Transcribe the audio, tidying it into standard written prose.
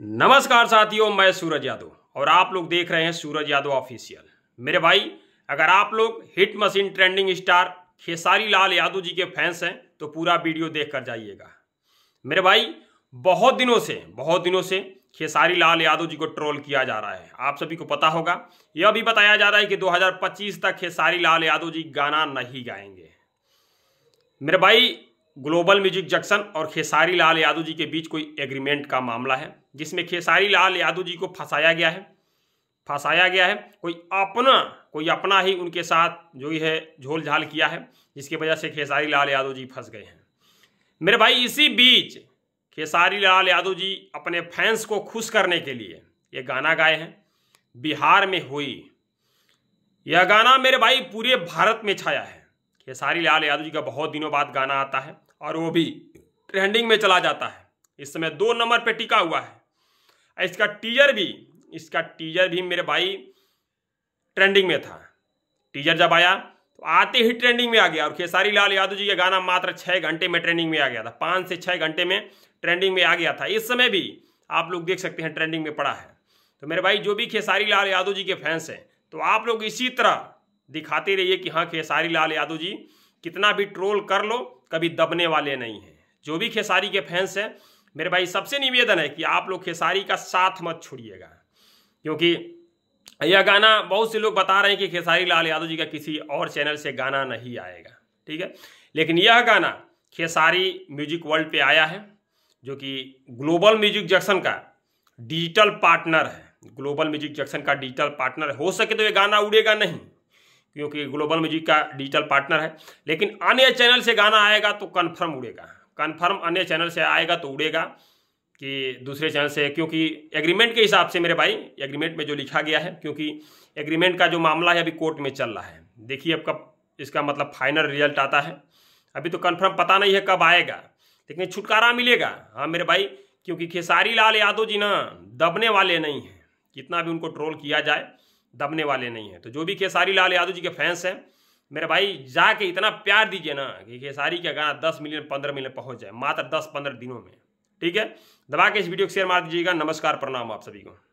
नमस्कार साथियों, मैं सूरज यादव और आप लोग देख रहे हैं सूरज यादव ऑफिशियल। मेरे भाई, अगर आप लोग hit machine trending star Khesari Lal Yadav ji के फैंस हैं तो पूरा वीडियो देख कर जाइएगा। मेरे भाई, बहुत दिनों से खेसारी लाल यादव जी को ट्रोल किया जा रहा है। आप सभी को पता होगा, यह भी बताया जा रहा है कि 2025 तक खेसारी लाल यादव जी गाना नहीं गाएंगे। मेरे भाई, ग्लोबल म्यूजिक जंक्शन और खेसारी लाल यादव जी के बीच कोई एग्रीमेंट का मामला है जिसमें खेसारी लाल यादव जी को फंसाया गया है। कोई अपना ही उनके साथ जो है झोल झाल किया है, जिसकी वजह से खेसारी लाल यादव जी फंस गए हैं। मेरे भाई, इसी बीच खेसारी लाल यादव जी अपने फैंस को खुश करने के लिए ये गाना गाए हैं। बिहार में हुई यह गाना मेरे भाई पूरे भारत में छाया है। खेसारी लाल यादव जी का बहुत दिनों बाद गाना आता है और वो भी ट्रेंडिंग में चला जाता है। इस समय 2 नंबर पे टिका हुआ है। इसका टीजर भी मेरे भाई ट्रेंडिंग में था। टीजर जब आया तो आते ही ट्रेंडिंग में आ गया और खेसारी लाल यादव जी का गाना मात्र 6 घंटे में ट्रेंडिंग में आ गया था। 5 से 6 घंटे में ट्रेंडिंग में आ गया था। इस समय भी आप लोग देख सकते हैं ट्रेंडिंग में पड़ा है। तो मेरे भाई, जो भी खेसारी लाल यादव जी के फैंस हैं तो आप लोग इसी तरह दिखाते रहिए कि हाँ, खेसारी लाल यादव जी कितना भी ट्रोल कर लो, कभी दबने वाले नहीं हैं। जो भी खेसारी के फैंस हैं मेरे भाई, सबसे निवेदन है कि आप लोग खेसारी का साथ मत छोड़िएगा, क्योंकि यह गाना बहुत से लोग बता रहे हैं कि खेसारी लाल यादव जी का किसी और चैनल से गाना नहीं आएगा, ठीक है। लेकिन यह गाना खेसारी म्यूजिक वर्ल्ड पे आया है, जो कि ग्लोबल म्यूजिक जंक्शन का डिजिटल पार्टनर है। ग्लोबल म्यूजिक जंक्शन का डिजिटल पार्टनर हो सके तो यह गाना उड़ेगा नहीं, क्योंकि ग्लोबल म्यूजिक का डिजिटल पार्टनर है। लेकिन अन्य चैनल से गाना आएगा तो कन्फर्म उड़ेगा। कन्फर्म अन्य चैनल से आएगा तो उड़ेगा कि दूसरे चैनल से, क्योंकि एग्रीमेंट के हिसाब से मेरे भाई, एग्रीमेंट में जो लिखा गया है, क्योंकि एग्रीमेंट का जो मामला है अभी कोर्ट में चल रहा है। देखिए अब कब इसका मतलब फाइनल रिजल्ट आता है। अभी तो कन्फर्म पता नहीं है कब आएगा, लेकिन छुटकारा मिलेगा। हाँ मेरे भाई, क्योंकि खेसारी लाल यादव जी ना दबने वाले नहीं हैं। कितना भी उनको ट्रोल किया जाए, दबने वाले नहीं हैं। तो जो भी खेसारी लाल यादव जी के फैंस हैं मेरे भाई, जाके इतना प्यार दीजिए ना कि खेसारी का गाना 10 मिलियन 15 मिलियन पहुंच जाए मात्र 10-15 दिनों में, ठीक है। दबा के इस वीडियो को शेयर मार दीजिएगा। नमस्कार, प्रणाम आप सभी को।